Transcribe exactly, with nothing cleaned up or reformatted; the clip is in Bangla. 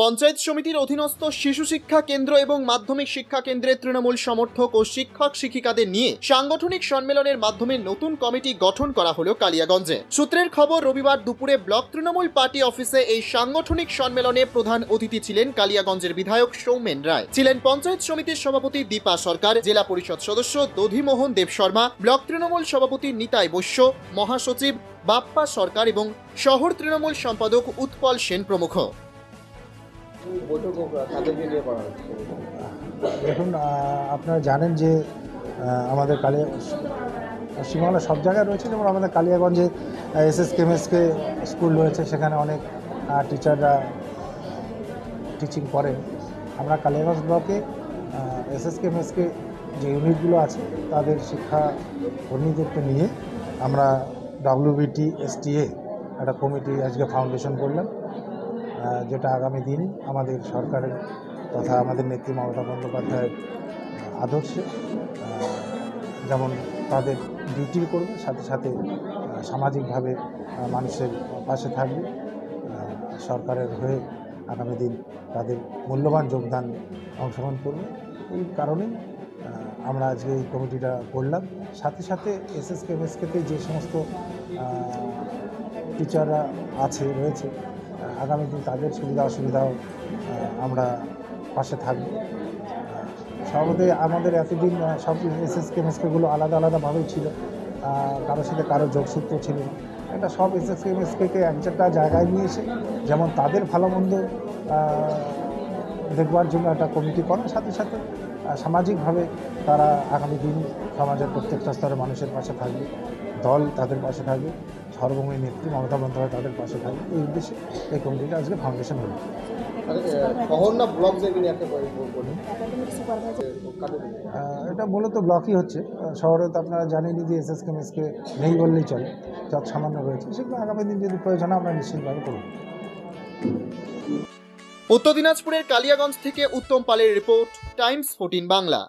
पंचायत समितिर अधीनस्थ शिशु शिक्षा केंद्र एवं माध्यमिक शिक्षा केंद्रे तृणमूल समर्थक और शिक्षक शिक्षिकादेर निये सांगठनिक सम्मेलनेर माध्यमे नतून कमिटी गठन करा हलो कालियागंजे। सूत्रेर खबर रविवार दुपुरे ब्लक तृणमूल पार्टी अफिसे एई सांगठनिक सम्मेलने प्रधान अतिथि छिलेन कालियागंजेर विधायक सौमेन राय, छिलेन पंचायत समितिर सभापति दीपा सरकार, जिला परिषद सदस्य दाधिमोहन देवशर्मा, ब्लक तृणमूल सभापति निताई बसु, महासचिव बाप्पा सरकार एवं शहर तृणमूल सम्पादक उत्पल सेन प्रमुख। দেখুন আপনারা জানেন যে আমাদের কালিয়া পশ্চিমবাংলা সব জায়গায় রয়েছে, যেমন আমাদের কালিয়াগঞ্জে S S K M S K school রয়েছে, সেখানে অনেক টিচাররা টিচিং করেন। আমরা কালিয়াগঞ্জ ব্লকে S S K M S K যে ইউনিটগুলো আছে তাদের শিক্ষা কর্মীদেরকে নিয়ে আমরা ডাব্লিউবিটি এস টি এ একটা কমিটি আজকে ফাউন্ডেশন করলাম, যেটা আগামী দিন আমাদের সরকারের তথা আমাদের নেত্রী মমতা বন্দ্যোপাধ্যায়ের আদর্শে যেমন তাদের ডিউটি করবে, সাথে সাথে সামাজিকভাবে মানুষের পাশে থাকবে, সরকারের হয়ে আগামী দিন তাদের মূল্যবান যোগদান অংশগ্রহণ করবে। এই কারণেই আমরা আজকে এই কমিটিটা করলাম। সাথে সাথে S S K M S কেতে যে সমস্ত টিচাররা আছে রয়েছে আগামী দিন তাদের সুবিধা অসুবিধাও আমরা পাশে থাকব। সর্বদাই আমাদের এতদিন সব এস এস কেম এস কেগুলো আলাদা আলাদাভাবেই ছিল, কারোর সাথে কারো যোগসূত্র ছিল এটা সব এস এস কেম এস কেকে এক একটা জায়গায় নিয়ে এসে যেমন তাদের ভালো মন্দ দেখবার জন্য একটা কমিটি করার সাথে সাথে সামাজিকভাবে তারা আগামী দিন সমাজের প্রত্যেকটা স্তরের মানুষের পাশে থাকবে, দল তাদের পাশে থাকবে, সর্বময় নেত্রী মমতা বন্দ্যোপাধ্যায় তাদের পাশে থাকবে। এই উদ্দেশ্যে এই কমিটিটা আজকে ফাউন্ডেশন হলো। এটা মূলত ব্লকই হচ্ছে, শহরে তো আপনারা জানেনই যে S S K M S K নেই বললেই চলে, যত সামান্য রয়েছে সেগুলো আগামী দিন যদি প্রয়োজন হয় আমরা নিশ্চিতভাবে করব। उत्तर दिनाजपुर कालियागंज उत्तम पालेर रिपोर्ट टाइम्स चौदह बांगला।